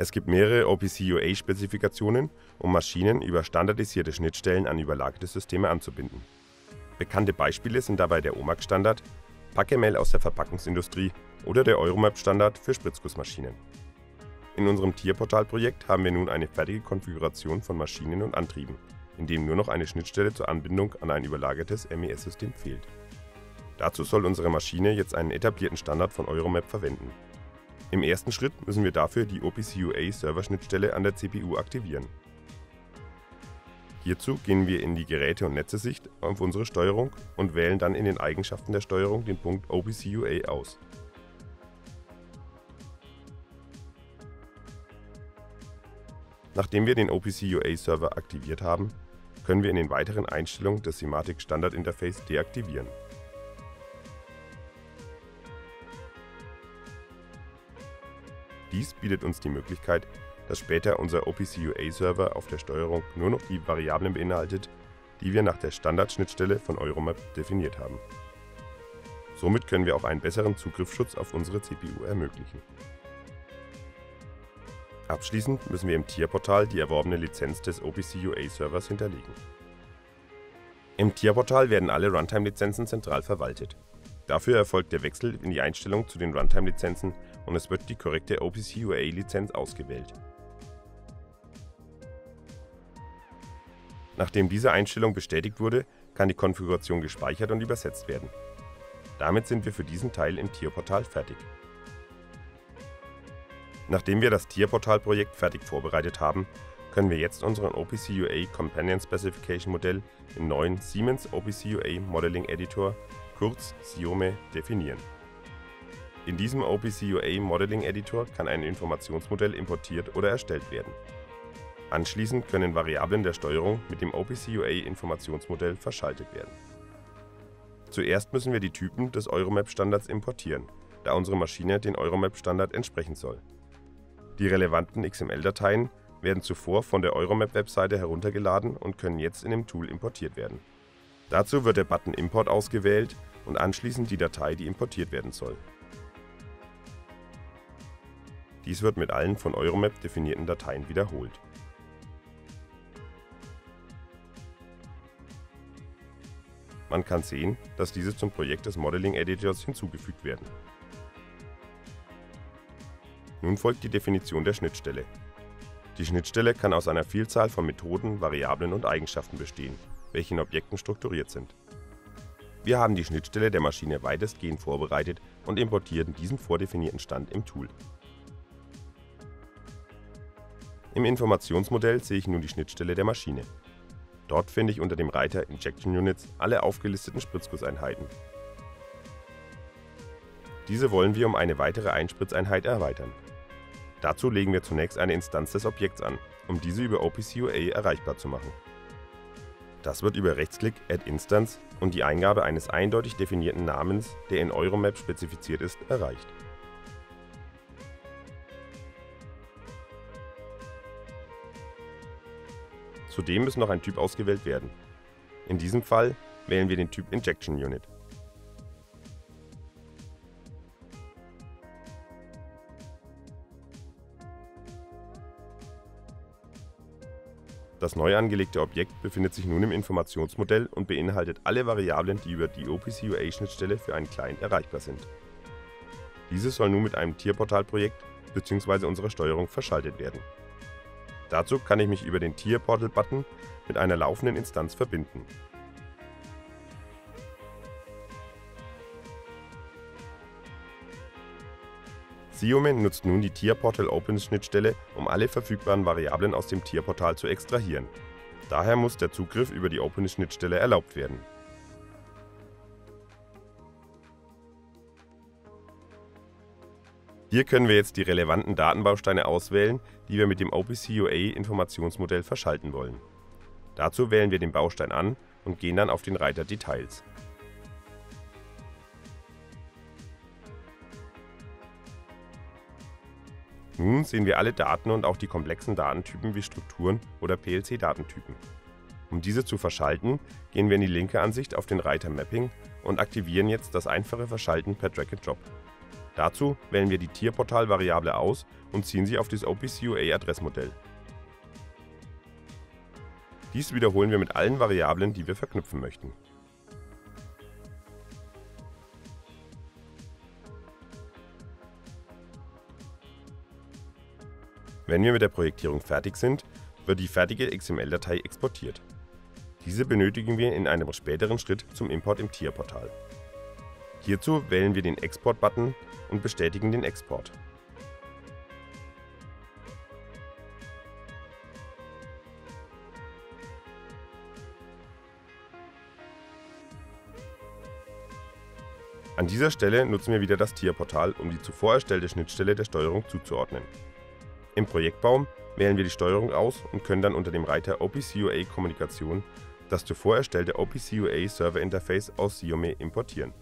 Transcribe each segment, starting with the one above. Es gibt mehrere OPC UA-Spezifikationen, um Maschinen über standardisierte Schnittstellen an überlagerte Systeme anzubinden. Bekannte Beispiele sind dabei der OMAC-Standard, PackML aus der Verpackungsindustrie oder der Euromap-Standard für Spritzgussmaschinen. In unserem TIA Portal-Projekt haben wir nun eine fertige Konfiguration von Maschinen und Antrieben, in dem nur noch eine Schnittstelle zur Anbindung an ein überlagertes MES-System fehlt. Dazu soll unsere Maschine jetzt einen etablierten Standard von Euromap verwenden. Im ersten Schritt müssen wir dafür die OPC UA Server-Schnittstelle an der CPU aktivieren. Hierzu gehen wir in die Geräte- und Netze-Sicht auf unsere Steuerung und wählen dann in den Eigenschaften der Steuerung den Punkt OPC UA aus. Nachdem wir den OPC UA Server aktiviert haben, können wir in den weiteren Einstellungen das SIMATIC Standard Interface deaktivieren. Dies bietet uns die Möglichkeit, dass später unser OPC UA-Server auf der Steuerung nur noch die Variablen beinhaltet, die wir nach der Standardschnittstelle von Euromap definiert haben. Somit können wir auch einen besseren Zugriffsschutz auf unsere CPU ermöglichen. Abschließend müssen wir im TIA-Portal die erworbene Lizenz des OPC UA-Servers hinterlegen. Im TIA-Portal werden alle Runtime-Lizenzen zentral verwaltet. Dafür erfolgt der Wechsel in die Einstellung zu den Runtime-Lizenzen und es wird die korrekte OPC UA-Lizenz ausgewählt. Nachdem diese Einstellung bestätigt wurde, kann die Konfiguration gespeichert und übersetzt werden. Damit sind wir für diesen Teil im TIA-Portal fertig. Nachdem wir das TIA-Portal-Projekt fertig vorbereitet haben, können wir jetzt unseren OPC UA Companion Specification Modell im neuen Siemens OPC UA Modeling Editor, kurz SIOME, definieren. In diesem OPC UA Modeling Editor kann ein Informationsmodell importiert oder erstellt werden. Anschließend können Variablen der Steuerung mit dem OPC UA Informationsmodell verschaltet werden. Zuerst müssen wir die Typen des Euromap-Standards importieren, da unsere Maschine den Euromap-Standard entsprechen soll. Die relevanten XML-Dateien werden zuvor von der Euromap-Webseite heruntergeladen und können jetzt in dem Tool importiert werden. Dazu wird der Button Import ausgewählt und anschließend die Datei, die importiert werden soll. Dies wird mit allen von Euromap definierten Dateien wiederholt. Man kann sehen, dass diese zum Projekt des Modeling Editors hinzugefügt werden. Nun folgt die Definition der Schnittstelle. Die Schnittstelle kann aus einer Vielzahl von Methoden, Variablen und Eigenschaften bestehen, welche in Objekten strukturiert sind. Wir haben die Schnittstelle der Maschine weitestgehend vorbereitet und importierten diesen vordefinierten Stand im Tool. Im Informationsmodell sehe ich nun die Schnittstelle der Maschine. Dort finde ich unter dem Reiter Injection Units alle aufgelisteten Spritzgusseinheiten. Diese wollen wir um eine weitere Einspritzeinheit erweitern. Dazu legen wir zunächst eine Instanz des Objekts an, um diese über OPC UA erreichbar zu machen. Das wird über Rechtsklick Add Instance und die Eingabe eines eindeutig definierten Namens, der in Euromap spezifiziert ist, erreicht. Zudem muss noch ein Typ ausgewählt werden. In diesem Fall wählen wir den Typ Injection Unit. Das neu angelegte Objekt befindet sich nun im Informationsmodell und beinhaltet alle Variablen, die über die OPC UA-Schnittstelle für einen Client erreichbar sind. Diese soll nun mit einem TIA-Portal-Projekt bzw. unserer Steuerung verschaltet werden. Dazu kann ich mich über den TIA-Portal-Button mit einer laufenden Instanz verbinden. SIOME nutzt nun die TIA Portal Opens Schnittstelle, um alle verfügbaren Variablen aus dem TIA Portal zu extrahieren. Daher muss der Zugriff über die Opens Schnittstelle erlaubt werden. Hier können wir jetzt die relevanten Datenbausteine auswählen, die wir mit dem OPC UA Informationsmodell verschalten wollen. Dazu wählen wir den Baustein an und gehen dann auf den Reiter Details. Nun sehen wir alle Daten und auch die komplexen Datentypen wie Strukturen oder PLC-Datentypen. Um diese zu verschalten, gehen wir in die linke Ansicht auf den Reiter Mapping und aktivieren jetzt das einfache Verschalten per Drag and Drop. Dazu wählen wir die TIA Portal Variable aus und ziehen sie auf das OPC UA Adressmodell. Dies wiederholen wir mit allen Variablen, die wir verknüpfen möchten. Wenn wir mit der Projektierung fertig sind, wird die fertige XML-Datei exportiert. Diese benötigen wir in einem späteren Schritt zum Import im TIA-Portal. Hierzu wählen wir den Export-Button und bestätigen den Export. An dieser Stelle nutzen wir wieder das TIA-Portal, um die zuvor erstellte Schnittstelle der Steuerung zuzuordnen. Im Projektbaum wählen wir die Steuerung aus und können dann unter dem Reiter OPC UA Kommunikation das zuvor erstellte OPC UA Server Interface aus Siemens importieren.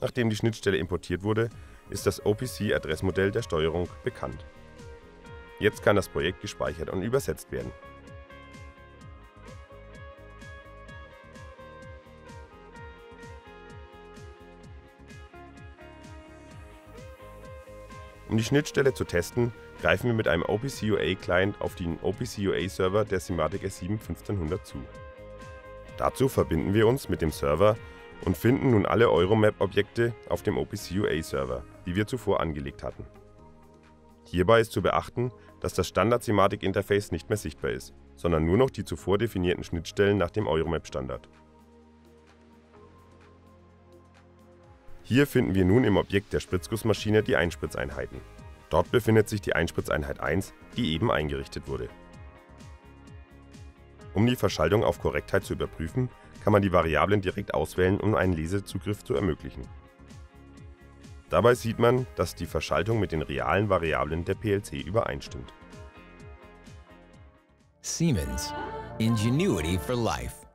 Nachdem die Schnittstelle importiert wurde, ist das OPC-Adressmodell der Steuerung bekannt. Jetzt kann das Projekt gespeichert und übersetzt werden. Um die Schnittstelle zu testen, greifen wir mit einem OPC UA-Client auf den OPC UA-Server der SIMATIC S7-1500 zu. Dazu verbinden wir uns mit dem Server und finden nun alle Euromap-Objekte auf dem OPC UA-Server, die wir zuvor angelegt hatten. Hierbei ist zu beachten, dass das Standard-SIMATIC-Interface nicht mehr sichtbar ist, sondern nur noch die zuvor definierten Schnittstellen nach dem Euromap-Standard. Hier finden wir nun im Objekt der Spritzgussmaschine die Einspritzeinheiten. Dort befindet sich die Einspritzeinheit 1, die eben eingerichtet wurde. Um die Verschaltung auf Korrektheit zu überprüfen, kann man die Variablen direkt auswählen, um einen Lesezugriff zu ermöglichen. Dabei sieht man, dass die Verschaltung mit den realen Variablen der PLC übereinstimmt. Siemens. Ingenuity for life.